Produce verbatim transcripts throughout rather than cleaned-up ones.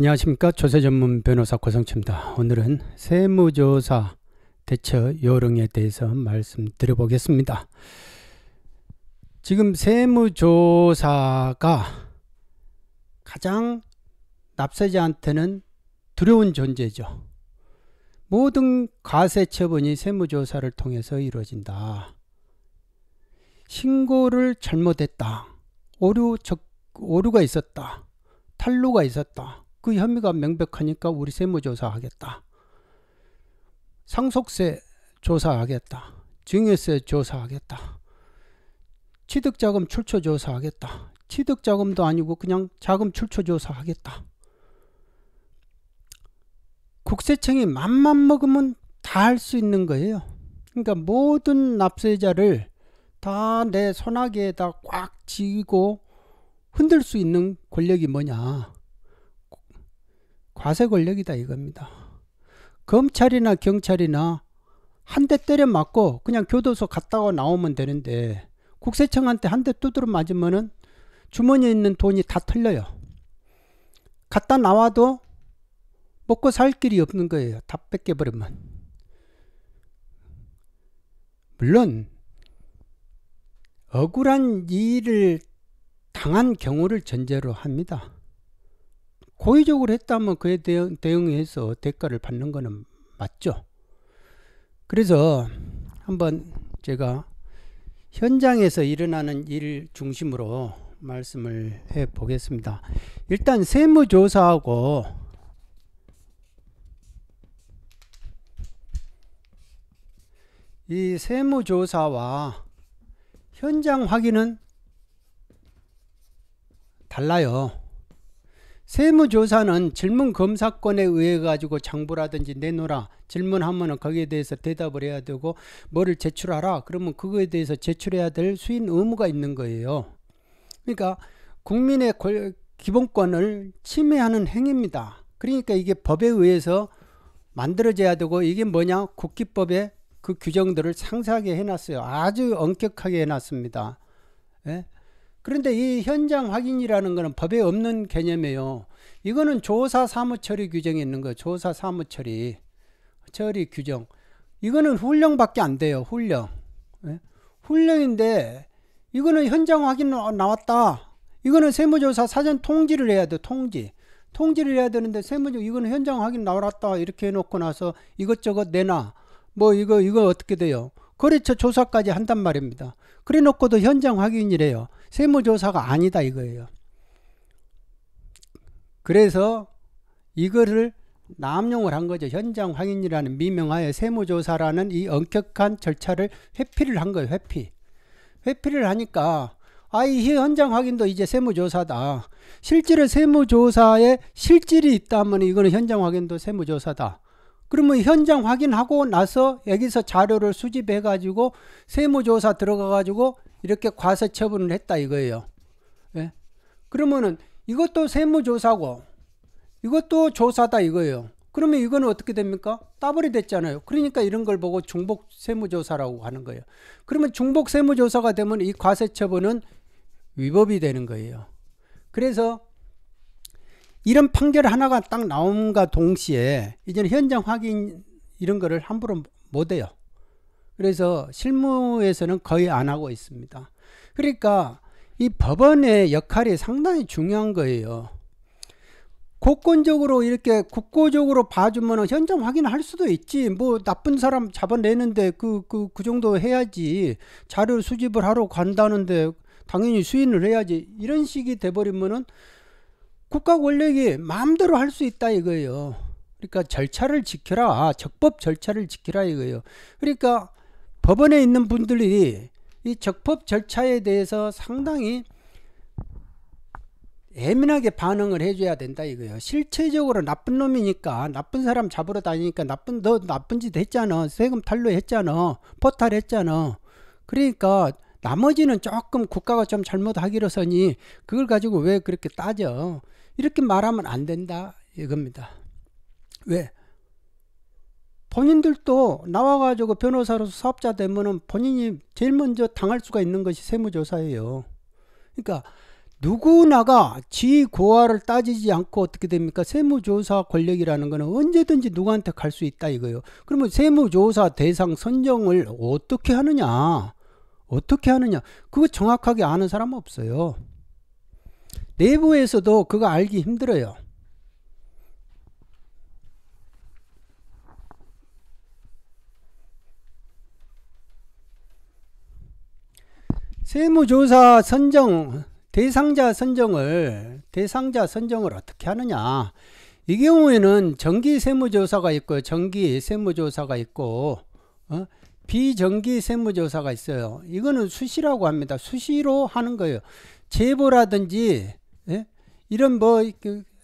안녕하십니까. 조세 전문 변호사 고성치입니다. 오늘은 세무조사 대처 요령에 대해서 말씀드려 보겠습니다. 지금 세무조사가 가장 납세자한테는 두려운 존재죠. 모든 과세 처분이 세무조사를 통해서 이루어진다. 신고를 잘못했다. 오류, 적, 오류가 있었다. 탈루가 있었다. 그 혐의가 명백하니까 우리 세무조사 하겠다. 상속세 조사하겠다. 증여세 조사하겠다. 취득자금 출처 조사하겠다. 취득자금도 아니고 그냥 자금 출처 조사하겠다. 국세청이 맘만 먹으면 다 할 수 있는 거예요. 그러니까 모든 납세자를 다 내 손아귀에다 꽉 쥐고 흔들 수 있는 권력이 뭐냐, 과세 권력이다 이겁니다. 검찰이나 경찰이나 한 대 때려 맞고 그냥 교도소 갔다가 나오면 되는데, 국세청한테 한 대 두드려 맞으면은 주머니에 있는 돈이 다 털려요. 갔다 나와도 먹고 살 길이 없는 거예요. 다 뺏겨버리면. 물론 억울한 일을 당한 경우를 전제로 합니다. 고의적으로 했다면 그에 대응, 대응해서 대가를 받는 거는 맞죠. 그래서 한번 제가 현장에서 일어나는 일 중심으로 말씀을 해 보겠습니다. 일단 세무조사하고 이 세무조사와 현장 확인은 달라요. 세무조사는 질문검사권에 의해 가지고 장부라든지 내놓으라 질문하면 거기에 대해서 대답을 해야 되고, 뭐를 제출하라 그러면 그거에 대해서 제출해야 될 수인 의무가 있는 거예요. 그러니까 국민의 기본권을 침해하는 행위입니다. 그러니까 이게 법에 의해서 만들어져야 되고, 이게 뭐냐, 국기법에 그 규정들을 상세하게 해놨어요. 아주 엄격하게 해놨습니다. 예? 그런데 이 현장 확인이라는 것은 법에 없는 개념이에요. 이거는 조사 사무 처리 규정이 있는 거예요. 조사 사무 처리 처리 규정. 이거는 훈령밖에 안 돼요. 훈령. 예? 훈령인데 이거는 현장 확인 나왔다. 이거는 세무조사 사전 통지를 해야 돼. 통지. 통지를 해야 되는데 세무조 이거는 현장 확인 나왔다 이렇게 해놓고 나서 이것저것 내놔. 뭐 이거 이거 어떻게 돼요? 거래처 조사까지 한단 말입니다. 그래 놓고도 현장 확인이래요. 세무조사가 아니다 이거예요. 그래서 이거를 남용을 한 거죠. 현장 확인이라는 미명하에 세무조사라는 이 엄격한 절차를 회피를 한 거예요. 회피. 회피를 하니까 아, 이 현장 확인도 이제 세무조사다. 실제로 세무조사에 실질이 있다면 이거는 현장 확인도 세무조사다. 그러면 현장 확인하고 나서 여기서 자료를 수집해 가지고 세무조사 들어가 가지고 이렇게 과세 처분을 했다 이거예요. 예? 그러면은 이것도 세무조사고 이것도 조사다 이거예요. 그러면 이거는 어떻게 됩니까? 따블이 됐잖아요. 그러니까 이런 걸 보고 중복 세무조사라고 하는 거예요. 그러면 중복 세무조사가 되면 이 과세 처분은 위법이 되는 거예요. 그래서 이런 판결 하나가 딱 나옴과 동시에 이제는 현장 확인 이런 거를 함부로 못해요. 그래서 실무에서는 거의 안 하고 있습니다. 그러니까 이 법원의 역할이 상당히 중요한 거예요. 고권적으로 이렇게 국고적으로 봐주면 현장 확인할 수도 있지. 뭐 나쁜 사람 잡아내는데 그, 그, 그 정도 해야지. 자료 수집을 하러 간다는데 당연히 수인을 해야지. 이런 식이 돼버리면은 국가 권력이 마음대로 할 수 있다 이거예요. 그러니까 절차를 지켜라. 적법 절차를 지키라 이거예요. 그러니까 법원에 있는 분들이 이 적법 절차에 대해서 상당히 예민하게 반응을 해줘야 된다 이거예요. 실체적으로 나쁜 놈이니까, 나쁜 사람 잡으러 다니니까 나쁜, 너 나쁜 짓 했잖아. 세금 탈루 했잖아. 포탈 했잖아. 그러니까 나머지는 조금 국가가 좀 잘못하기로서니 그걸 가지고 왜 그렇게 따져? 이렇게 말하면 안 된다 이겁니다. 왜? 본인들도 나와가지고 변호사로서 사업자 되면은 본인이 제일 먼저 당할 수가 있는 것이 세무조사예요. 그러니까 누구나가 지 고하를 따지지 않고 어떻게 됩니까? 세무조사 권력이라는 거는 언제든지 누구한테 갈 수 있다 이거예요. 그러면 세무조사 대상 선정을 어떻게 하느냐, 어떻게 하느냐, 그거 정확하게 아는 사람 없어요. 내부에서도 그거 알기 힘들어요. 세무조사 선정, 대상자 선정을, 대상자 선정을 어떻게 하느냐. 이 경우에는 정기 세무조사가 있고, 정기 세무조사가 있고, 어? 비정기 세무조사가 있어요. 이거는 수시라고 합니다. 수시로 하는 거예요. 제보라든지, 예? 이런 뭐,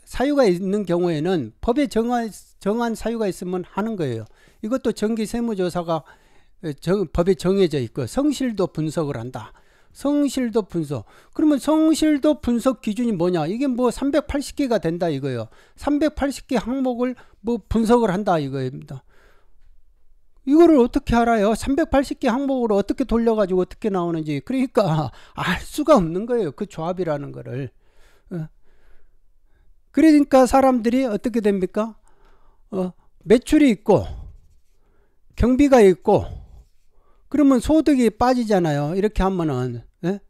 사유가 있는 경우에는 법에 정한, 정한 사유가 있으면 하는 거예요. 이것도 정기 세무조사가 정, 법에 정해져 있고, 성실도 분석을 한다. 성실도 분석. 그러면 성실도 분석 기준이 뭐냐? 이게 뭐 삼백팔십 개가 된다 이거예요. 삼백팔십 개 항목을 뭐 분석을 한다 이거입니다. 이거를 어떻게 알아요? 삼백팔십 개 항목으로 어떻게 돌려가지고 어떻게 나오는지. 그러니까 알 수가 없는 거예요. 그 조합이라는 거를. 그러니까 사람들이 어떻게 됩니까? 어, 매출이 있고 경비가 있고, 그러면 소득이 빠지잖아요. 이렇게 하면은, 예?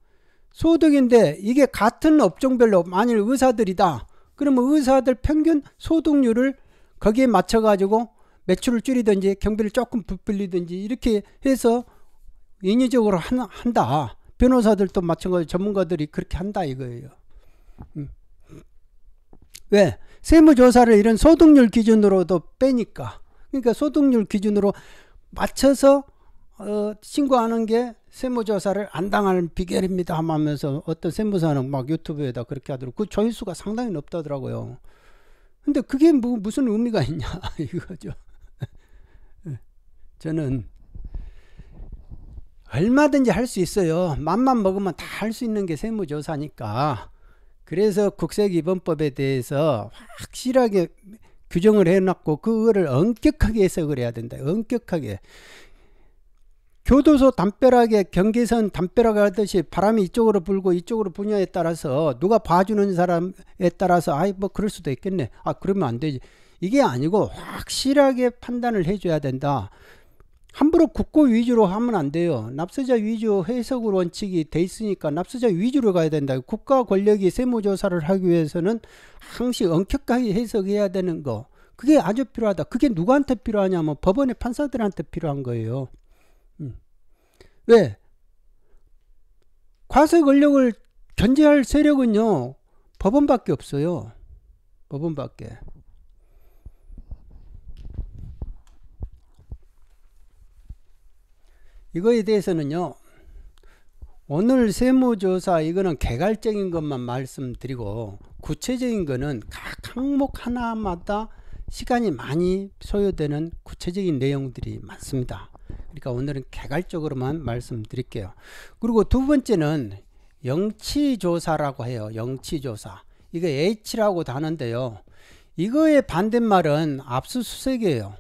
소득인데 이게 같은 업종별로, 만일 의사들이다 그러면 의사들 평균 소득률을 거기에 맞춰 가지고 매출을 줄이든지 경비를 조금 부풀리든지 이렇게 해서 인위적으로 한다. 변호사들도 마찬가지, 전문가들이 그렇게 한다 이거예요. 음. 왜? 세무조사를 이런 소득률 기준으로도 빼니까. 그러니까 소득률 기준으로 맞춰서 어, 신고하는 게 세무조사를 안 당하는 비결입니다 하면서 어떤 세무사는 막 유튜브에다 그렇게 하더라고요. 그 조회수가 상당히 높다더라고요. 근데 그게 뭐, 무슨 의미가 있냐 이거죠. 저는 얼마든지 할 수 있어요. 맘만 먹으면 다 할 수 있는 게 세무조사니까. 그래서 국세기본법에 대해서 확실하게 규정을 해놨고, 그거를 엄격하게 해석을 해야 된다. 엄격하게. 교도소 담벼락에 경계선 담벼락 하듯이 바람이 이쪽으로 불고 이쪽으로 부냐에 따라서 누가 봐주는 사람에 따라서 아이 뭐 그럴 수도 있겠네, 아 그러면 안 되지, 이게 아니고 확실하게 판단을 해줘야 된다. 함부로 국고 위주로 하면 안 돼요. 납세자 위주 해석 원칙이 돼 있으니까 납세자 위주로 가야 된다. 국가 권력이 세무조사를 하기 위해서는 항상 엄격하게 해석해야 되는 거, 그게 아주 필요하다. 그게 누구한테 필요하냐면 법원의 판사들한테 필요한 거예요. 음. 왜? 과세 권력을 견제할 세력은요 법원밖에 없어요. 법원밖에. 이거에 대해서는요 오늘 세무조사 이거는 개괄적인 것만 말씀드리고, 구체적인 거는 각 항목 하나마다 시간이 많이 소요되는 구체적인 내용들이 많습니다. 그러니까 오늘은 개괄적으로만 말씀드릴게요. 그리고 두 번째는 영치조사라고 해요. 영치조사. 이거 H라고도 하는데요. 이거의 반대말은 압수수색이에요.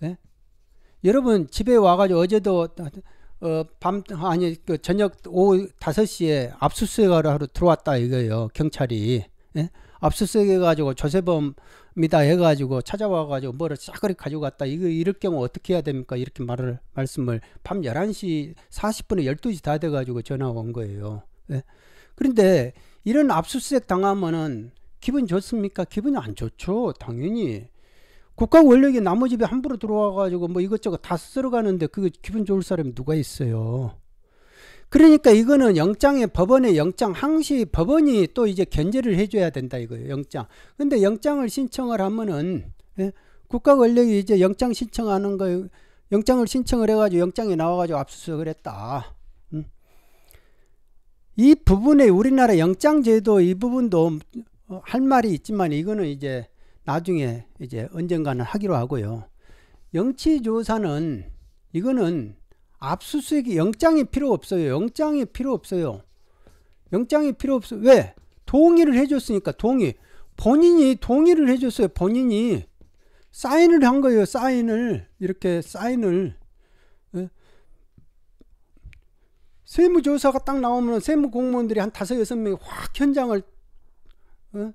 네? 여러분 집에 와가지고 어제도 어, 밤 아니 그 저녁 오후 다섯 시에 압수수색하러 들어왔다 이거예요. 경찰이. 네? 압수수색 해가지고 조세범이다 해가지고 찾아와가지고 뭐를 싸그리 가져갔다. 이거 이럴 경우 어떻게 해야 됩니까? 이렇게 말을, 말씀을 밤 열한 시 사십 분에 열두 시 다 돼가지고 전화가 온 거예요. 예? 그런데 이런 압수수색 당하면은 기분 좋습니까? 기분이 안 좋죠. 당연히. 국가 권력이 나무 집에 함부로 들어와가지고 뭐 이것저것 다 쓸어가는데 그게 기분 좋을 사람이 누가 있어요. 그러니까 이거는 영장에, 법원의 영장, 항시 법원이 또 이제 견제를 해줘야 된다 이거예요. 영장. 근데 영장을 신청을 하면은, 예? 국가 권력이 이제 영장 신청하는 거, 영장을 신청을 해가지고 영장이 나와가지고 압수수색을 했다. 음. 이 부분에 우리나라 영장제도 이 부분도 할 말이 있지만 이거는 이제 나중에 이제 언젠가는 하기로 하고요. 영치조사는 이거는 압수수색이, 영장이 필요 없어요. 영장이 필요 없어요. 영장이 필요 없어요. 왜? 동의를 해줬으니까. 동의. 본인이 동의를 해줬어요. 본인이 사인을 한 거예요. 사인을. 이렇게 사인을. 세무조사가 딱 나오면 세무공무원들이 한 다섯 여섯 명이 확 현장을 어?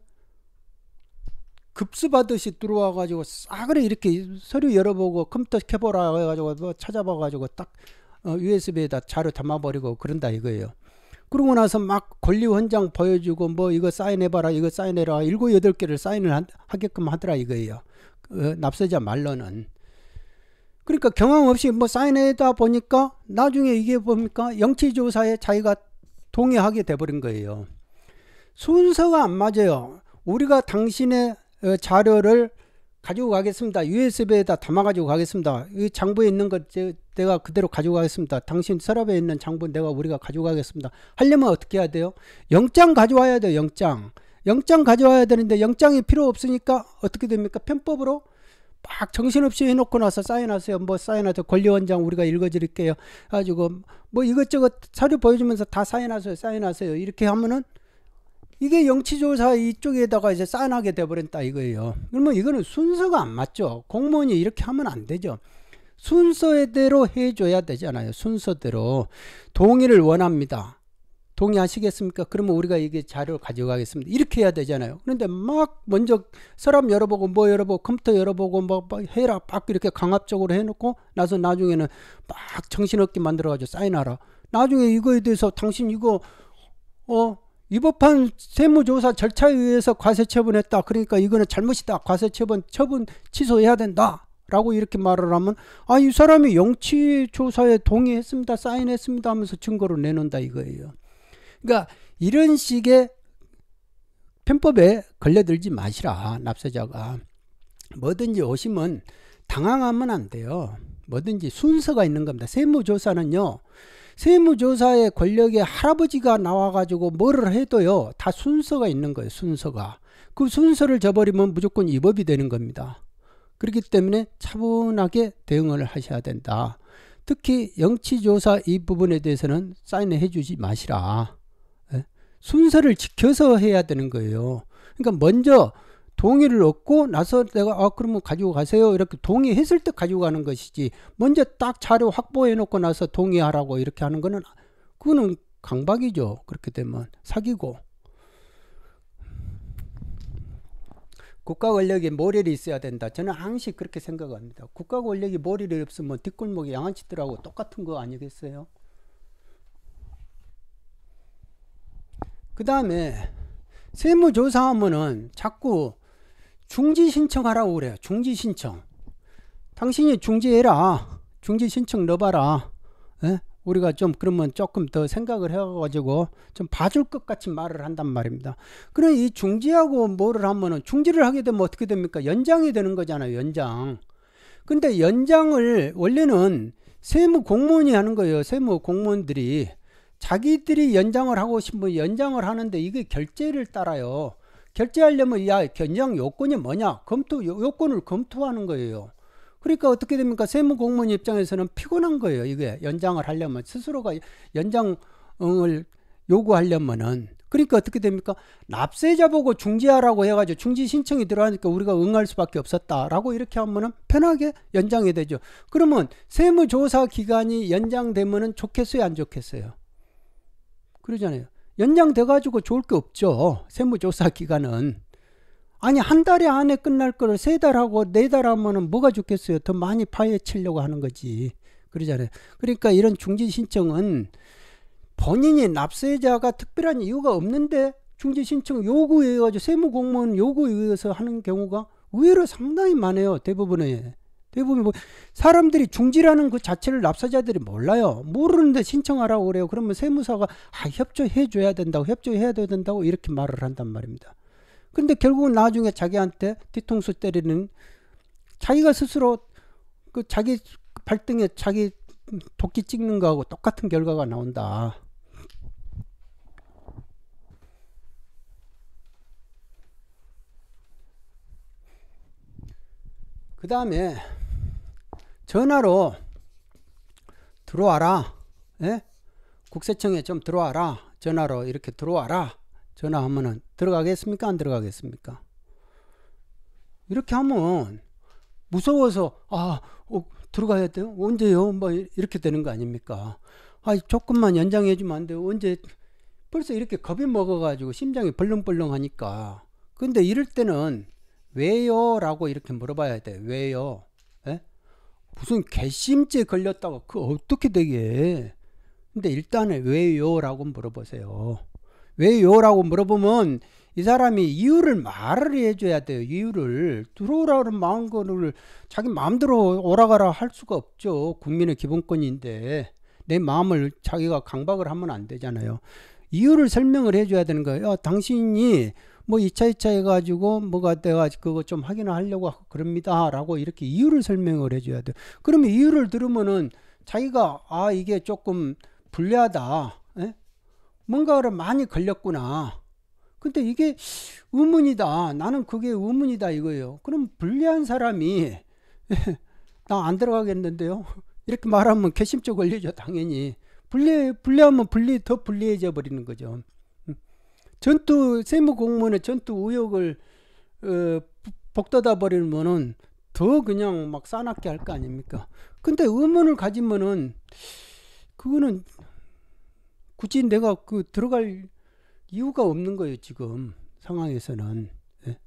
급수받듯이 들어와가지고 싸그리 이렇게 서류 열어보고 컴퓨터 켜보라 해가지고 찾아봐가지고 딱 어, 유에스비에다 자료 담아버리고 그런다 이거예요. 그러고 나서 막 권리 현장 보여주고 뭐 이거 사인해봐라 이거 사인해라 일곱 여덟 개를 사인을 하, 하게끔 하더라 이거예요. 어, 납세자 말로는. 그러니까 경황 없이 뭐 사인해다 보니까 나중에 이게 뭡니까? 영치조사에 자기가 동의하게 돼버린 거예요. 순서가 안 맞아요. 우리가 당신의 자료를 가지고 가겠습니다. 유에스비에다 담아가지고 가겠습니다. 이 장부에 있는 것 내가 그대로 가지고 가겠습니다. 당신 서랍에 있는 장부 내가 우리가 가지고 가겠습니다. 하려면 어떻게 해야 돼요? 영장 가져와야 돼요. 영장. 영장 가져와야 되는데 영장이 필요 없으니까 어떻게 됩니까? 편법으로 막 정신없이 해놓고 나서 사인하세요. 뭐 사인하세요. 권리원장 우리가 읽어드릴게요. 가지고 뭐 이것저것 사료 보여주면서 다 사인하세요. 사인하세요. 이렇게 하면은 이게 영치조사 이쪽에다가 이제 사인하게 돼버린다 이거예요. 그러면 이거는 순서가 안 맞죠. 공무원이 이렇게 하면 안 되죠. 순서대로 해줘야 되잖아요. 순서대로. 동의를 원합니다. 동의하시겠습니까? 그러면 우리가 이게 자료를 가져가겠습니다. 이렇게 해야 되잖아요. 그런데 막 먼저 서랍 열어보고 뭐 열어보고 컴퓨터 열어보고 뭐 해라 막 이렇게 강압적으로 해놓고 나서 나중에는 막 정신없게 만들어가지고 사인하라. 나중에 이거에 대해서 당신 이거 어 위법한 세무조사 절차에 의해서 과세처분했다. 그러니까 이거는 잘못이다. 과세처분 처분 취소해야 된다. 라고 이렇게 말을 하면 아, 이 사람이 영치조사에 동의했습니다. 사인했습니다. 하면서 증거로 내놓는다 이거예요. 그러니까 이런 식의 편법에 걸려들지 마시라. 납세자가 뭐든지 오시면 당황하면 안 돼요. 뭐든지 순서가 있는 겁니다. 세무조사는요, 세무조사의 권력의 할아버지가 나와가지고 뭐를 해도요 다 순서가 있는 거예요. 순서가. 그 순서를 저버리면 무조건 위법이 되는 겁니다. 그렇기 때문에 차분하게 대응을 하셔야 된다. 특히 영치조사 이 부분에 대해서는 사인을 해주지 마시라. 순서를 지켜서 해야 되는 거예요. 그러니까 먼저 동의를 얻고 나서 내가 아 그러면 가지고 가세요 이렇게 동의했을 때 가지고 가는 것이지, 먼저 딱 자료 확보해 놓고 나서 동의하라고 이렇게 하는 거는 그거는 강박이죠. 그렇게 되면 사기고. 국가 권력에 모래리 있어야 된다. 저는 항상 그렇게 생각합니다. 국가 권력이 모래리 없으면 뒷골목에 양아치들하고 똑같은 거 아니겠어요? 그 다음에 세무조사하면은 자꾸 중지신청하라고 그래요. 중지신청. 당신이 중지해라. 중지신청 넣어봐라. 에? 우리가 좀 그러면 조금 더 생각을 해가지고 좀 봐줄 것 같이 말을 한단 말입니다. 그럼 이 중지하고 뭐를 하면은, 중지를 하게 되면 어떻게 됩니까? 연장이 되는 거잖아요. 연장. 근데 연장을 원래는 세무공무원이 하는 거예요. 세무공무원들이. 자기들이 연장을 하고 싶으면 연장을 하는데 이게 결제를 따라요. 결제하려면 야 연장 요건이 뭐냐? 검토 요건을 검토하는 거예요. 그러니까 어떻게 됩니까? 세무공무원 입장에서는 피곤한 거예요. 이게 연장을 하려면, 스스로가 연장을 요구하려면은. 그러니까 어떻게 됩니까? 납세자 보고 중지하라고 해가지고 중지 신청이 들어가니까 우리가 응할 수밖에 없었다라고 이렇게 하면은 편하게 연장이 되죠. 그러면 세무조사 기간이 연장되면은 좋겠어요, 안 좋겠어요? 그러잖아요. 연장돼 가지고 좋을 게 없죠. 세무조사 기간은. 아니 한 달에 안에 끝날 거를 세 달하고 네 달 하면은 뭐가 좋겠어요. 더 많이 파헤치려고 하는 거지. 그러잖아요. 그러니까 이런 중지 신청은 본인이 납세자가 특별한 이유가 없는데 중지 신청 요구에 의해서, 세무공무원 요구에 의해서 하는 경우가 의외로 상당히 많아요. 대부분의. 대부분 뭐 사람들이 중지라는 그 자체를 납세자들이 몰라요. 모르는데 신청하라고 그래요. 그러면 세무사가 아, 협조해 줘야 된다고, 협조해야 된다고 이렇게 말을 한단 말입니다. 근데 결국은 나중에 자기한테 뒤통수 때리는, 자기가 스스로 그 자기 발등에 자기 도끼 찍는 거하고 똑같은 결과가 나온다. 그 다음에 전화로 들어와라. 예? 국세청에 좀 들어와라. 전화로 이렇게 들어와라. 전화하면은 들어가겠습니까? 안 들어가겠습니까? 이렇게 하면 무서워서 아, 어, 들어가야 돼요? 언제요? 뭐 이렇게 되는 거 아닙니까? 아, 조금만 연장해주면 안 돼요. 언제 벌써 이렇게 겁이 먹어가지고 심장이 벌렁벌렁 하니까. 근데 이럴 때는 왜요? 라고 이렇게 물어봐야 돼. 왜요? 에? 무슨 괘씸죄 걸렸다고 그 어떻게 되게. 근데 일단은 왜요? 라고 물어보세요. 왜요? 라고 물어보면 이 사람이 이유를 말을 해줘야 돼요. 이유를. 들어오라는 마음 거를 자기 마음대로 오라가라 할 수가 없죠. 국민의 기본권인데 내 마음을 자기가 강박을 하면 안 되잖아요. 이유를 설명을 해줘야 되는 거예요. 야, 당신이 뭐 이차 이차 해가지고 뭐가 내가 그거 좀 확인하려고 하고 그럽니다 라고 이렇게 이유를 설명을 해줘야 돼요. 그러면 이유를 들으면은 자기가 아 이게 조금 불리하다, 에? 뭔가를 많이 걸렸구나, 근데 이게 의문이다, 나는 그게 의문이다 이거예요. 그럼 불리한 사람이 나 안 들어가겠는데요 이렇게 말하면 괘씸죄 걸리죠. 당연히 불리, 불리하면 불리, 더 불리해져 버리는 거죠. 전투, 세무 공무원의 전투 의혹을 어, 복돋아 버리면은 더 그냥 막 싸납게 할 거 아닙니까? 근데 의문을 가지면은 그거는 굳이 내가 그 들어갈 이유가 없는 거예요, 지금 상황에서는. 예?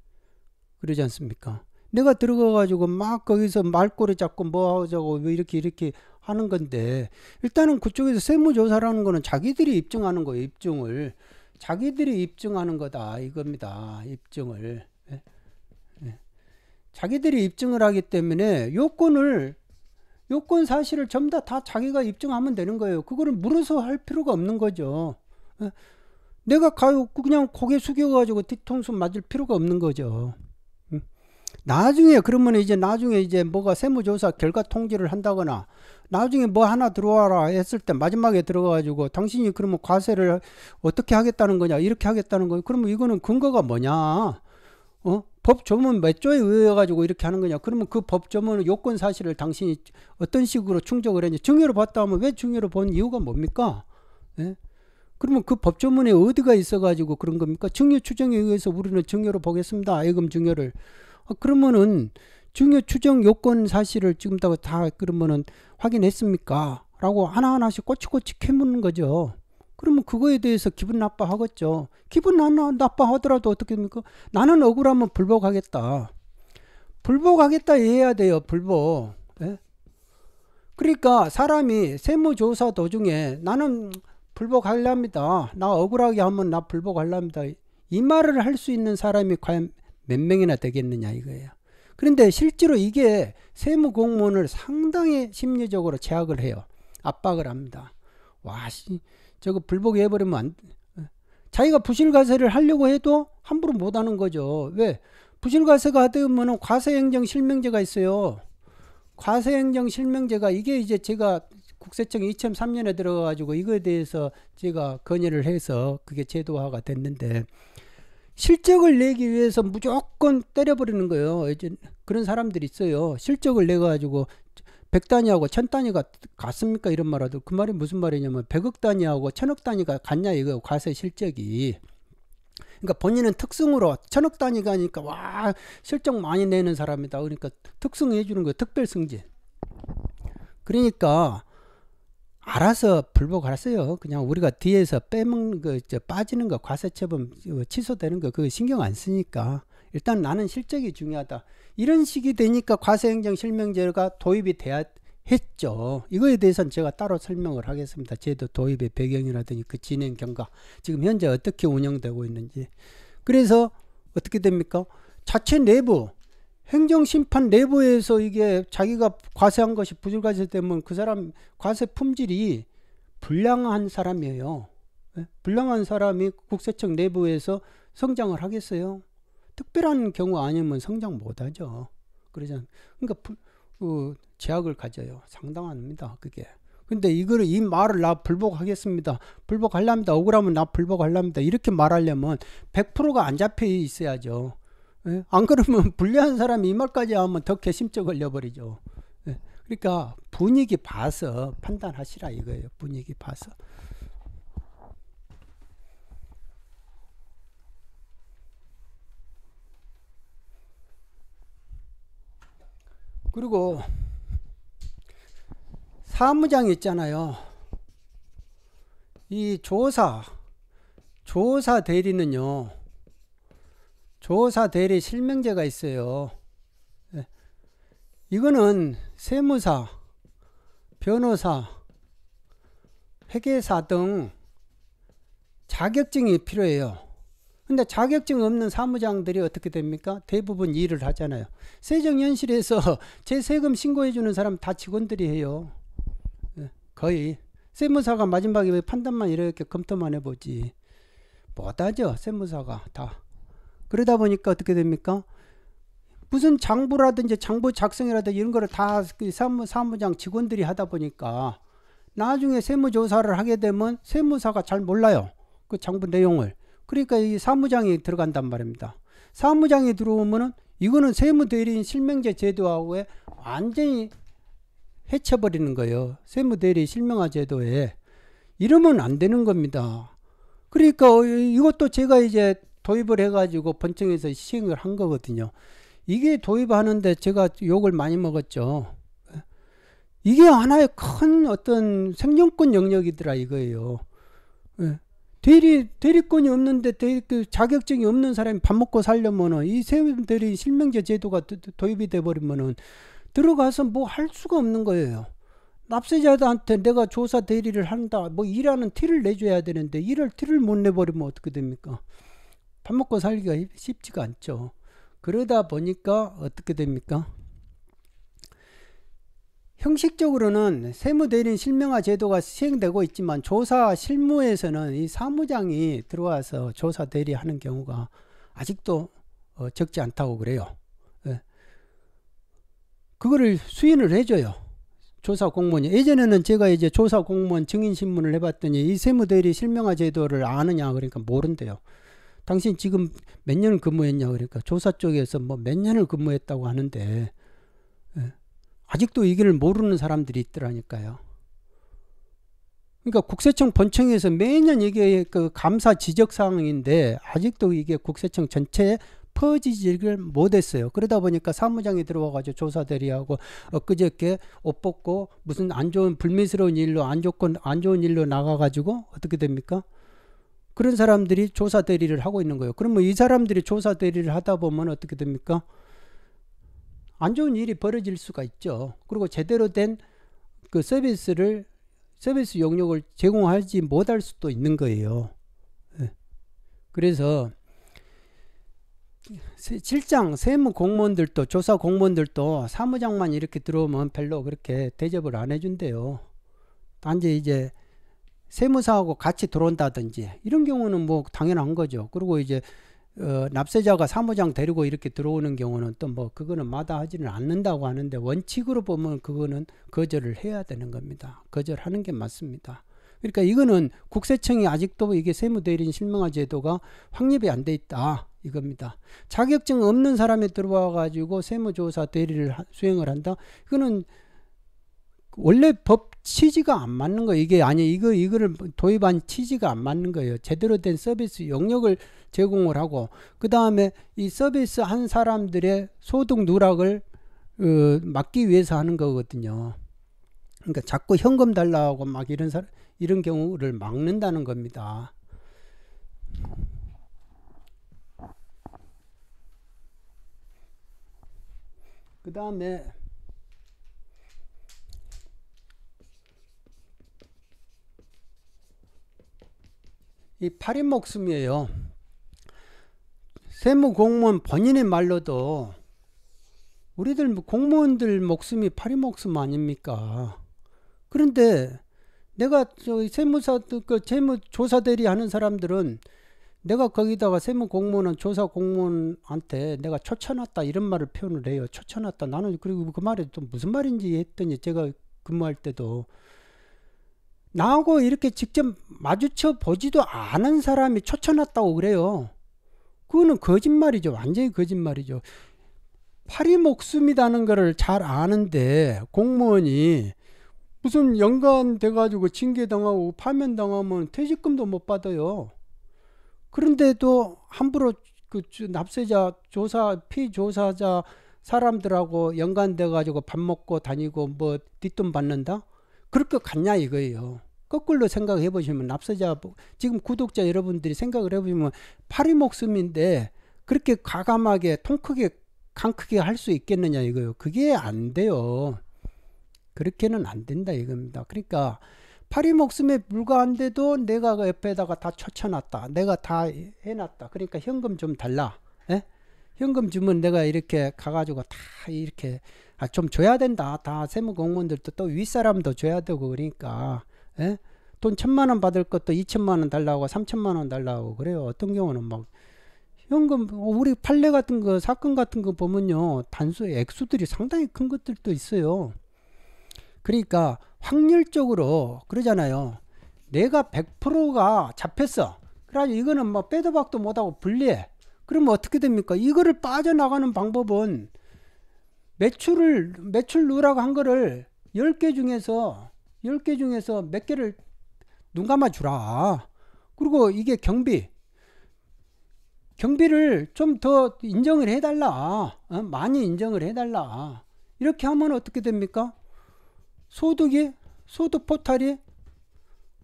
그러지 않습니까? 내가 들어가 가지고 막 거기서 말꼬리 잡고 뭐 하자고 왜 이렇게 이렇게 하는 건데, 일단은 그쪽에서 세무조사라는 거는 자기들이 입증하는 거예요. 입증을 자기들이 입증하는 거다 이겁니다. 입증을 예? 예. 자기들이 입증을 하기 때문에 요건을 요건 사실을 전부 다, 다 자기가 입증하면 되는 거예요. 그거를 물어서 할 필요가 없는 거죠. 예? 내가 가요 그냥 고개 숙여 가지고 뒤통수 맞을 필요가 없는 거죠. 예? 나중에 그러면 이제 나중에 이제 뭐가 세무조사 결과 통지를 한다거나 나중에 뭐 하나 들어와라 했을 때 마지막에 들어가 가지고 당신이 그러면 과세를 어떻게 하겠다는 거냐 이렇게 하겠다는 거예요. 그러면 이거는 근거가 뭐냐, 어? 법조문 몇 조에 의해 가지고 이렇게 하는 거냐. 그러면 그 법조문 요건 사실을 당신이 어떤 식으로 충족을 했냐. 증여로 봤다 하면 왜 증여로 본 이유가 뭡니까? 예? 그러면 그 법조문에 어디가 있어 가지고 그런 겁니까? 증여 추정에 의해서 우리는 증여로 보겠습니다. 아예금 증여를. 아, 그러면은 증여 추정 요건 사실을 지금 다, 다 그러면은 확인했습니까? 라고 하나하나씩 꼬치꼬치 캐묻는 거죠. 그러면 그거에 대해서 기분 나빠하겠죠. 기분 나, 나빠하더라도 어떻게 됩니까? 나는 억울하면 불복하겠다. 불복하겠다 해야 돼요. 불복. 예? 그러니까 사람이 세무조사 도중에 나는 불복하랍니다. 나 억울하게 하면 나 불복하랍니다. 이 말을 할 수 있는 사람이 과연 몇 명이나 되겠느냐 이거예요. 그런데 실제로 이게 세무 공무원을 상당히 심리적으로 제약을 해요. 압박을 합니다. 와, 씨, 저거 불복해버리면 안 돼. 자기가 부실과세를 하려고 해도 함부로 못하는 거죠. 왜? 부실과세가 되면 과세행정실명제가 있어요. 과세행정실명제가 이게 이제 제가 국세청 이천삼 년에 들어가가지고 이거에 대해서 제가 건의를 해서 그게 제도화가 됐는데, 실적을 내기 위해서 무조건 때려버리는 거예요. 이제 그런 사람들이 있어요. 실적을 내가지고 백 단위하고 천 단위가 같습니까? 이런 말하도 그 말이 무슨 말이냐면 백억 단위하고 천억 단위가 같냐 이거예요. 과세 실적이. 그러니까 본인은 특성으로 천억 단위가 하니까 와 실적 많이 내는 사람이다. 그러니까 특성해 주는 거예요. 특별승진. 그러니까 알아서 불복하세요. 그냥 우리가 뒤에서 빼먹는 거, 이제 빠지는 거, 과세처분 취소되는 거, 그거 신경 안 쓰니까. 일단 나는 실적이 중요하다. 이런 식이 되니까 과세행정실명제가 도입이 돼야 했죠. 이거에 대해서는 제가 따로 설명을 하겠습니다. 제도 도입의 배경이라든지 그 진행 경과, 지금 현재 어떻게 운영되고 있는지. 그래서 어떻게 됩니까? 자체 내부. 행정심판 내부에서 이게 자기가 과세한 것이 부실과세 되면 그 사람 과세 품질이 불량한 사람이에요. 불량한 사람이 국세청 내부에서 성장을 하겠어요? 특별한 경우 아니면 성장 못하죠. 그러니까 그 제약을 가져요. 상당합니다. 그게. 근데 이거를 이 말을 나 불복하겠습니다. 불복하랍니다. 억울하면 나 불복하랍니다. 이렇게 말하려면 백 퍼센트가 안 잡혀 있어야죠. 예? 안 그러면 불리한 사람이 이 말까지 하면 더 괘씸죄 걸려버리죠. 예? 그러니까 분위기 봐서 판단하시라 이거예요. 분위기 봐서. 그리고 사무장 있잖아요. 이 조사, 조사 대리는요, 조사 대리 실명제가 있어요. 이거는 세무사, 변호사, 회계사 등 자격증이 필요해요. 근데 자격증 없는 사무장들이 어떻게 됩니까? 대부분 일을 하잖아요. 세정연실에서 제 세금 신고해 주는 사람 다 직원들이 해요. 거의 세무사가 마지막에 왜 판단만 이렇게 검토만 해보지 못하죠, 세무사가 다. 그러다 보니까 어떻게 됩니까? 무슨 장부라든지 장부 작성이라든지 이런 거를 다 사무, 사무장 직원들이 하다 보니까 나중에 세무조사를 하게 되면 세무사가 잘 몰라요, 그 장부 내용을. 그러니까 이 사무장이 들어간단 말입니다. 사무장이 들어오면은 이거는 세무대리인 실명제 제도하고에 완전히 해쳐버리는 거예요. 세무대리인 실명화 제도에. 이러면 안 되는 겁니다. 그러니까 이것도 제가 이제 도입을 해가지고 본청에서 시행을 한 거거든요. 이게 도입하는데 제가 욕을 많이 먹었죠. 이게 하나의 큰 어떤 생존권 영역이더라 이거예요. 대리, 대리권이 없는데 대리, 그 자격증이 없는 사람이 밥 먹고 살려면은 이 세무대리인 실명제 제도가 도, 도입이 돼버리면은 들어가서 뭐 할 수가 없는 거예요. 납세자한테 내가 조사 대리를 한다, 뭐 일하는 티를 내줘야 되는데 일할 티를 못 내버리면 어떻게 됩니까? 밥 먹고 살기가 쉽지가 않죠. 그러다 보니까 어떻게 됩니까? 형식적으로는 세무대리인 실명화 제도가 시행되고 있지만 조사 실무에서는 이 사무장이 들어와서 조사 대리하는 경우가 아직도 어 적지 않다고 그래요. 예. 그거를 수인을 해줘요, 조사 공무원이. 예전에는 제가 이제 조사 공무원 증인신문을 해봤더니 이 세무대리인 실명화 제도를 아느냐 그러니까 모른대요. 당신 지금 몇 년을 근무했냐 그러니까 조사 쪽에서 뭐 몇 년을 근무했다고 하는데, 예. 아직도 이걸 모르는 사람들이 있더라니까요. 그러니까 국세청 본청에서 매년 이게 그 감사 지적사항인데 아직도 이게 국세청 전체에 퍼지지를 못했어요. 그러다 보니까 사무장이 들어와가지고 조사대리하고 엊그저께 옷 벗고 무슨 안 좋은 불미스러운 일로 안 좋건 안 좋은 일로 나가가지고 어떻게 됩니까? 그런 사람들이 조사대리를 하고 있는 거예요. 그러면 이 사람들이 조사대리를 하다 보면 어떻게 됩니까? 안 좋은 일이 벌어질 수가 있죠. 그리고 제대로 된 그 서비스를, 서비스 용역을 제공하지 못할 수도 있는 거예요. 그래서 실장 세무 공무원들도 조사 공무원들도 사무장만 이렇게 들어오면 별로 그렇게 대접을 안 해준대요. 단지 이제 세무사하고 같이 들어온다든지 이런 경우는 뭐 당연한 거죠. 그리고 이제 어, 납세자가 사무장 데리고 이렇게 들어오는 경우는 또 뭐 그거는 마다하지는 않는다고 하는데 원칙으로 보면 그거는 거절을 해야 되는 겁니다. 거절하는 게 맞습니다. 그러니까 이거는 국세청이 아직도 이게 세무대리인 실명화 제도가 확립이 안 돼 있다 이겁니다. 자격증 없는 사람이 들어와 가지고 세무조사 대리를 하, 수행을 한다. 이거는 원래 법 취지가 안 맞는 거예요. 이게 아니 이거 이거를 도입한 취지가 안 맞는 거예요. 제대로 된 서비스 영역을 제공을 하고 그 다음에 이 서비스 한 사람들의 소득 누락을 어, 막기 위해서 하는 거거든요. 그러니까 자꾸 현금 달라고 막 이런 사, 이런 경우를 막는다는 겁니다. 그 다음에 이 팔인 목숨이에요. 세무공무원 본인의 말로도 우리들 공무원들 목숨이 팔인 목숨 아닙니까? 그런데 내가 저 세무사 그 세무조사 대리 하는 사람들은 내가 거기다가 세무공무원은 조사 공무원한테 내가 쫓아놨다 이런 말을 표현을 해요. 쫓아놨다. 나는 그리고 그 말이 또 무슨 말인지 했더니 제가 근무할 때도 나하고 이렇게 직접 마주쳐 보지도 않은 사람이 쫓아놨다고 그래요. 그거는 거짓말이죠. 완전히 거짓말이죠. 팔이 목숨이라는 거를 잘 아는데 공무원이 무슨 연관 돼가지고 징계당하고 파면당하면 퇴직금도 못 받아요. 그런데도 함부로 그 납세자 조사 피조사자 사람들하고 연관돼가지고 밥 먹고 다니고 뭐 뒷돈 받는다? 그럴 것 같냐 이거예요. 거꾸로 생각해 보시면 납세자, 지금 구독자 여러분들이 생각을 해보시면 파리 목숨인데 그렇게 과감하게 통 크게 강 크게 할 수 있겠느냐 이거요. 그게 안 돼요. 그렇게는 안 된다 이겁니다. 그러니까 파리 목숨에 불과한데도 내가 옆에다가 다 쳐쳐놨다, 내가 다 해놨다, 그러니까 현금 좀 달라, 에? 현금 주면 내가 이렇게 가가지고 다 이렇게 아, 좀 줘야 된다. 다 세무 공무원들도 또 윗사람도 줘야 되고 그러니까 에? 돈 천만 원 받을 것도 이천만 원 달라고 삼천만 원 달라고 그래요. 어떤 경우는 막 현금, 우리 판례 같은 거 사건 같은 거 보면요 단수 액수들이 상당히 큰 것들도 있어요. 그러니까 확률적으로 그러잖아요. 내가 백 퍼센트가 잡혔어. 그래가지고 이거는 뭐 빼도 박도 못하고 불리해. 그러면 어떻게 됩니까? 이거를 빠져나가는 방법은 매출을 매출 넣으라고 한 거를 열 개 중에서 열 개 중에서 몇 개를 눈 감아 주라. 그리고 이게 경비 경비를 좀 더 인정을 해달라. 어? 많이 인정을 해달라. 이렇게 하면 어떻게 됩니까? 소득이 소득 포탈이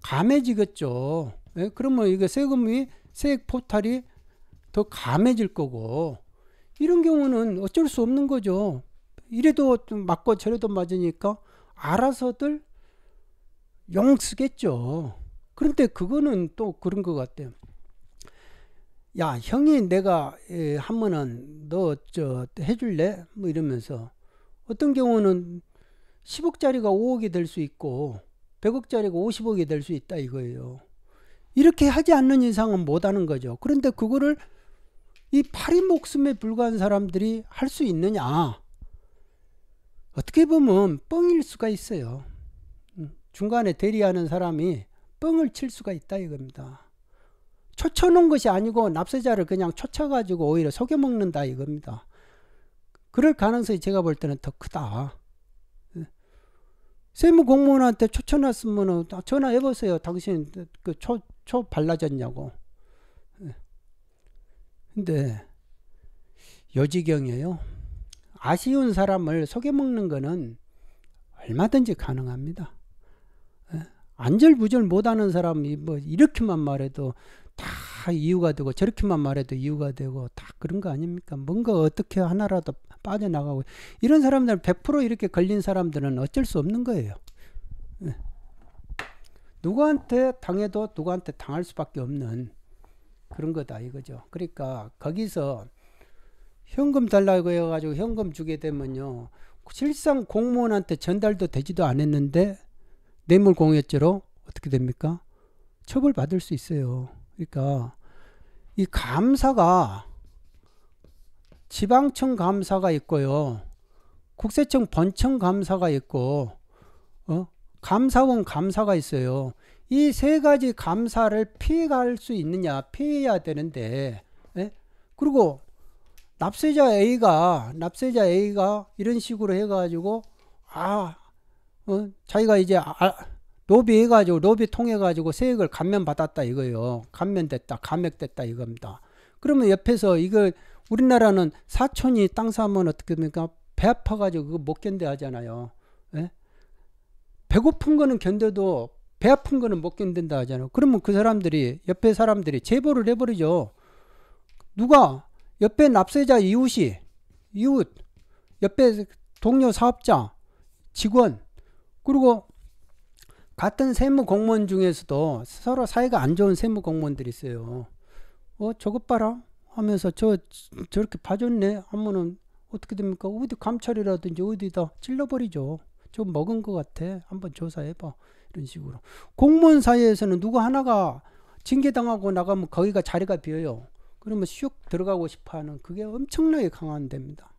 감해지겠죠. 예? 그러면 이게 세금이 세액 포탈이 더 감해질 거고, 이런 경우는 어쩔 수 없는 거죠. 이래도 맞고 저래도 맞으니까 알아서들 용 쓰겠죠. 그런데 그거는 또 그런 것 같아요. 야 형이 내가 에, 하면은 너 저 해줄래? 뭐 이러면서 어떤 경우는 십억짜리가 오억이 될 수 있고 백억짜리가 오십억이 될 수 있다 이거예요. 이렇게 하지 않는 이상은 못 하는 거죠. 그런데 그거를 이 파리 목숨에 불과한 사람들이 할 수 있느냐? 어떻게 보면 뻥일 수가 있어요. 중간에 대리하는 사람이 뻥을 칠 수가 있다 이겁니다. 초쳐놓은 것이 아니고 납세자를 그냥 초쳐가지고 오히려 속여먹는다 이겁니다. 그럴 가능성이 제가 볼 때는 더 크다. 세무공무원한테 초쳐놨으면 전화해보세요. 당신 그 초, 초 발라졌냐고. 근데 요지경이에요. 아쉬운 사람을 속여먹는 거는 얼마든지 가능합니다. 안절부절 못하는 사람이 뭐 이렇게만 말해도 다 이유가 되고 저렇게만 말해도 이유가 되고 다 그런 거 아닙니까? 뭔가 어떻게 하나라도 빠져나가고, 이런 사람들 백 퍼센트 이렇게 걸린 사람들은 어쩔 수 없는 거예요. 네. 누구한테 당해도 누구한테 당할 수밖에 없는 그런 거다 이거죠. 그러니까 거기서 현금 달라고 해가지고 현금 주게 되면요 실상 공무원한테 전달도 되지도 않았는데 뇌물공여죄로 어떻게 됩니까? 처벌받을 수 있어요. 그러니까 이 감사가 지방청 감사가 있고요, 국세청 본청 감사가 있고, 어? 감사원 감사가 있어요. 이 세 가지 감사를 피해갈 수 있느냐, 피해야 되는데, 예? 그리고 납세자 A가 납세자 A가 이런 식으로 해가지고 아 어? 자기가 이제 아, 로비해가지고 로비 통해가지고 세액을 감면받았다 이거예요. 감면됐다, 감액됐다 이겁니다. 그러면 옆에서 이거 우리나라는 사촌이 땅 사면 어떻게 됩니까? 배 아파가지고 그거 못 견뎌 하잖아요. 예? 배고픈 거는 견뎌도 배 아픈 거는 못 견딘다 하잖아요. 그러면 그 사람들이 옆에 사람들이 제보를 해버리죠. 누가 옆에 납세자 이웃이 이웃 옆에 동료 사업자 직원, 그리고 같은 세무 공무원 중에서도 서로 사이가 안 좋은 세무 공무원들이 있어요. 어, 저것 봐라 하면서 저, 저렇게 봐줬네 하면은 어떻게 됩니까? 어디 감찰이라든지 어디다 찔러버리죠. 저 먹은 것 같아. 한번 조사해봐. 이런 식으로. 공무원 사이에서는 누구 하나가 징계당하고 나가면 거기가 자리가 비어요. 그러면 슉 들어가고 싶어 하는 그게 엄청나게 강한 데입니다.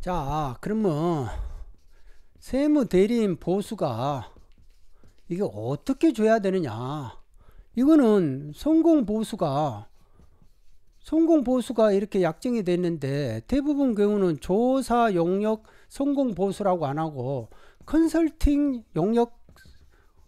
자, 그러면 세무대리인 보수가 이게 어떻게 줘야 되느냐? 이거는 성공보수가 성공보수가 이렇게 약정이 됐는데 대부분 경우는 조사 용역 성공보수라고 안 하고 컨설팅 용역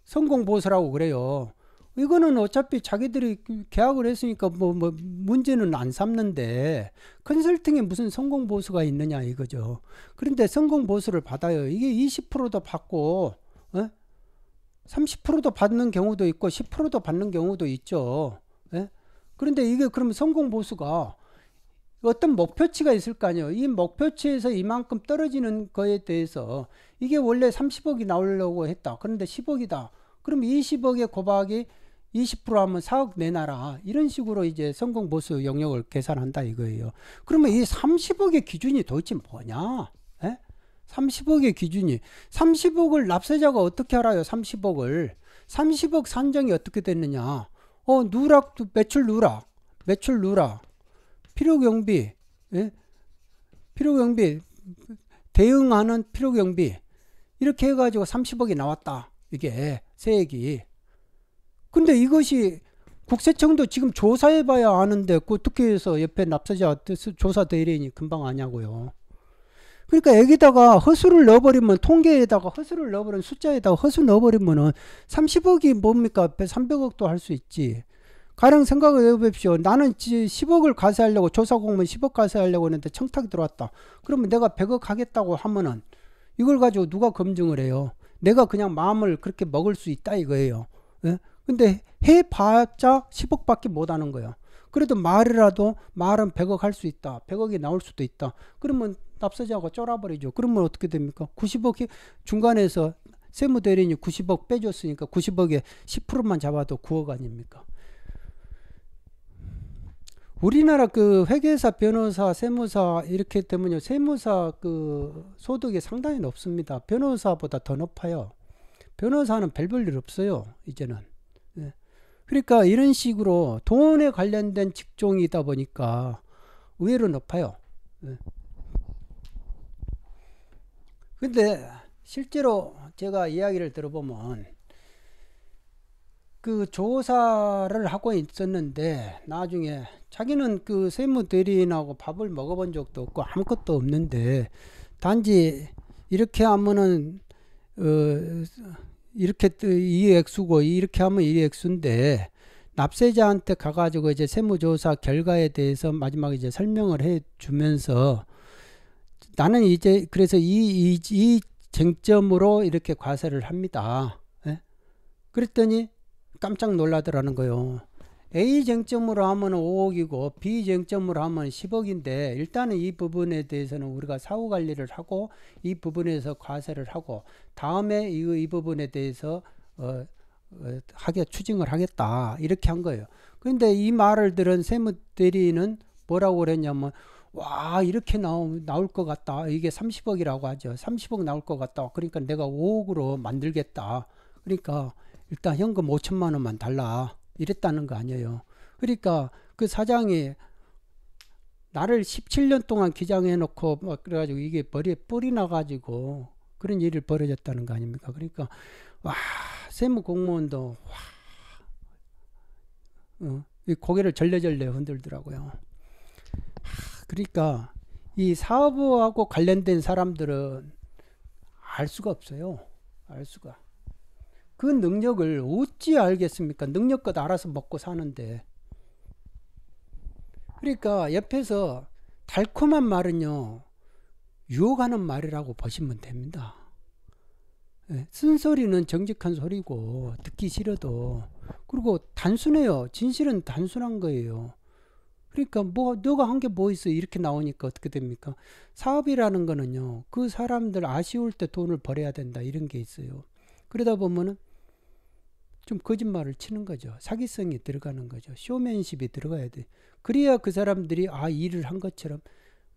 성공보수라고 그래요. 이거는 어차피 자기들이 계약을 했으니까 뭐, 뭐 문제는 안 삼는데, 컨설팅에 무슨 성공보수가 있느냐 이거죠. 그런데 성공보수를 받아요. 이게 이십 퍼센트도 받고 에? 삼십 퍼센트도 받는 경우도 있고 십 퍼센트도 받는 경우도 있죠. 에? 그런데 이게 그럼 성공보수가 어떤 목표치가 있을 거 아니에요. 이 목표치에서 이만큼 떨어지는 거에 대해서 이게 원래 삼십억이 나오려고 했다. 그런데 십억이다. 그럼 이십억의 곱하기 이십 퍼센트 하면 사억 내놔라. 이런 식으로 이제 성공보수 영역을 계산한다 이거예요. 그러면 이 삼십억의 기준이 도대체 뭐냐? 에? 삼십억의 기준이. 삼십억을 납세자가 어떻게 알아요? 삼십억을. 삼십억 산정이 어떻게 됐느냐? 어, 누락, 매출 누락. 매출 누락. 필요경비, 예? 필요경비, 대응하는 필요경비, 이렇게 해가지고 삼십억이 나왔다. 이게 세액이. 근데 이것이 국세청도 지금 조사해봐야 아는데 어떻게 해서 옆에 납세자 조사 대리인이 금방 아냐고요. 그러니까 여기다가 허수를 넣어버리면, 통계에다가 허수를 넣어버리면, 숫자에다가 허수 넣어버리면은 삼십억이 뭡니까? 앞에 삼백억도 할 수 있지. 가령 생각을 해봅시오. 나는 십억을 과세하려고, 조사공무원 십억 과세하려고 했는데 청탁이 들어왔다. 그러면 내가 백억 하겠다고 하면은 이걸 가지고 누가 검증을 해요? 내가 그냥 마음을 그렇게 먹을 수 있다 이거예요. 예? 근데 해봤자 십억밖에 못 하는 거예요. 그래도 말이라도, 말은 백억 할 수 있다. 백억이 나올 수도 있다. 그러면 납세자가 쫄아버리죠. 그러면 어떻게 됩니까? 구십억이 중간에서 세무대리인이 구십억 빼줬으니까 구십억에 십 퍼센트만 잡아도 구억 아닙니까? 우리나라 그 회계사, 변호사, 세무사 이렇게 되면요, 세무사 그 소득이 상당히 높습니다. 변호사보다 더 높아요. 변호사는 별 볼 일 없어요 이제는. 예. 그러니까 이런 식으로 돈에 관련된 직종이다 보니까 의외로 높아요. 예. 근데 실제로 제가 이야기를 들어보면, 그 조사를 하고 있었는데 나중에 자기는 그 세무대리인하고 밥을 먹어본 적도 없고 아무것도 없는데, 단지 이렇게 하면은 어 이렇게 이 액수고 이렇게 하면 이 액수인데, 납세자한테 가가지고 이제 세무조사 결과에 대해서 마지막에 이제 설명을 해주면서, 나는 이제 그래서 이, 이, 이 쟁점으로 이렇게 과세를 합니다. 예? 그랬더니 깜짝 놀라더라는 거예요. A 쟁점으로 하면 오억이고 B 쟁점으로 하면 십억인데 일단은 이 부분에 대해서는 우리가 사후 관리를 하고 이 부분에서 과세를 하고 다음에 이, 이 부분에 대해서 어, 어, 하게 추징을 하겠다 이렇게 한 거예요. 그런데 이 말을 들은 세무대리인은 뭐라고 그랬냐면, 와 이렇게 나오, 나올 것 같다. 이게 삼십억이라고 하죠. 삼십억 나올 것 같다. 그러니까 내가 오억으로 만들겠다. 그러니까 일단 현금 오천만 원만 달라 이랬다는 거 아니에요. 그러니까 그 사장이 나를 십칠 년 동안 기장해 놓고 막 그래가지고 이게 머리에 뿔이 나가지고 그런 일이 벌어졌다는 거 아닙니까. 그러니까 와 세무공무원도 와 어, 이 고개를 절레절레 흔들더라고요. 하, 그러니까 이 사업하고 관련된 사람들은 알 수가 없어요. 알 수가. 그 능력을 어찌 알겠습니까? 능력껏 알아서 먹고 사는데. 그러니까 옆에서 달콤한 말은요, 유혹하는 말이라고 보시면 됩니다. 예, 쓴소리는 정직한 소리고 듣기 싫어도. 그리고 단순해요. 진실은 단순한 거예요. 그러니까 뭐 너가 한 게 뭐 있어 이렇게 나오니까 어떻게 됩니까? 사업이라는 거는요, 그 사람들 아쉬울 때 돈을 벌어야 된다 이런 게 있어요. 그러다 보면은 좀 거짓말을 치는 거죠. 사기성이 들어가는 거죠. 쇼맨십이 들어가야 돼. 그래야 그 사람들이 아 일을 한 것처럼,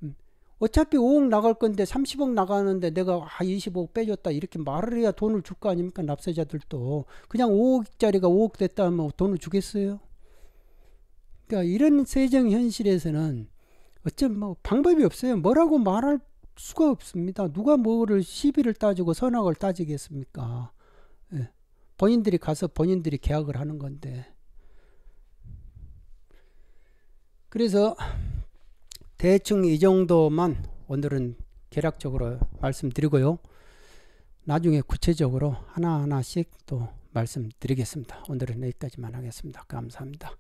음, 어차피 오억 나갈 건데 삼십억 나가는데 내가 아 이십억 빼줬다 이렇게 말을 해야 돈을 줄 거 아닙니까? 납세자들도. 그냥 오억짜리가 오억 됐다 하면 돈을 주겠어요? 그러니까 이런 세정 현실에서는 어쩜 뭐 방법이 없어요. 뭐라고 말할 수가 없습니다. 누가 뭐를 시비를 따지고 선악을 따지겠습니까? 예. 본인들이 가서 본인들이 계약을 하는 건데. 그래서 대충 이 정도만 오늘은 개략적으로 말씀드리고요. 나중에 구체적으로 하나하나씩 또 말씀드리겠습니다. 오늘은 여기까지만 하겠습니다. 감사합니다.